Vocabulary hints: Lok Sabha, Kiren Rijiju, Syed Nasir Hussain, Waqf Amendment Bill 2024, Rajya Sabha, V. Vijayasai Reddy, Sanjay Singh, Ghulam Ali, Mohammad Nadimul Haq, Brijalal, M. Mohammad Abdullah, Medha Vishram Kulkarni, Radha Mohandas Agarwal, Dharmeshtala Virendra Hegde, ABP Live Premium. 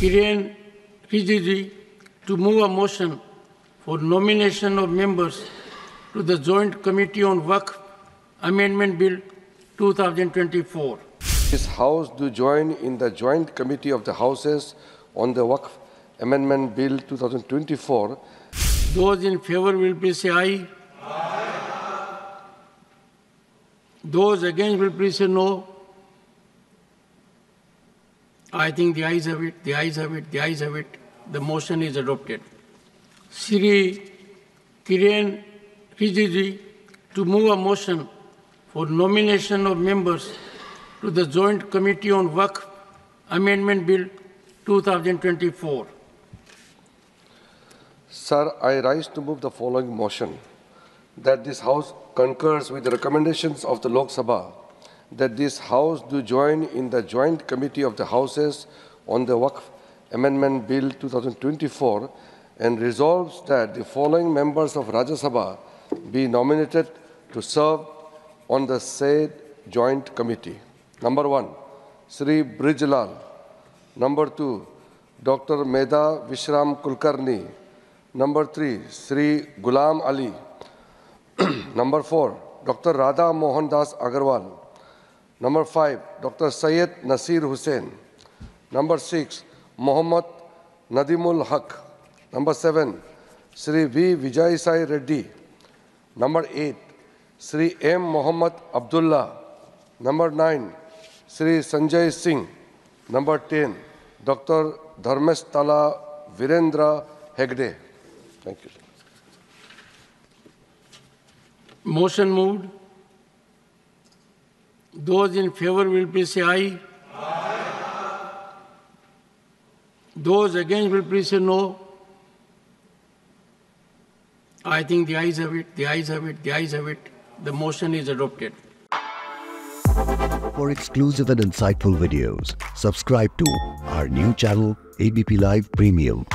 Kiren Rijiju to move a motion for nomination of members to the Joint Committee on Waqf Amendment Bill 2024. This House do join in the Joint Committee of the Houses on the Waqf Amendment Bill 2024. Those in favor will please say aye. Aye. Those against will please say no. I think the ayes have it, the ayes have it, the ayes have it. The motion is adopted. Shri Kiren Rijiju to move a motion for nomination of members to the Joint Committee on Waqf Amendment Bill 2024. Sir, I rise to move the following motion, that this House concurs with the recommendations of the Lok Sabha, that this House do join in the Joint Committee of the Houses on the Waqf Amendment Bill 2024 and resolves that the following members of Rajya Sabha be nominated to serve on the said Joint Committee. Number 1, Sri Brijalal. Number 2, Dr. Medha Vishram Kulkarni. Number 3, Sri Ghulam Ali. Number 4, Dr. Radha Mohandas Agarwal. Number 5, Dr. Syed Nasir Hussain. Number 6, Mohammad Nadimul Haq. Number 7, Sri V. Vijayasai Reddy. Number 8, Sri M. Mohammad Abdullah. Number 9, Sri Sanjay Singh. Number 10, Dr. Dharmeshtala Virendra Hegde. Thank you. Motion moved. Those in favor will please say aye. Aye. Those against will please say no. I think the ayes have it, the ayes have it, the ayes have it. The motion is adopted. For exclusive and insightful videos, subscribe to our new channel, ABP Live Premium.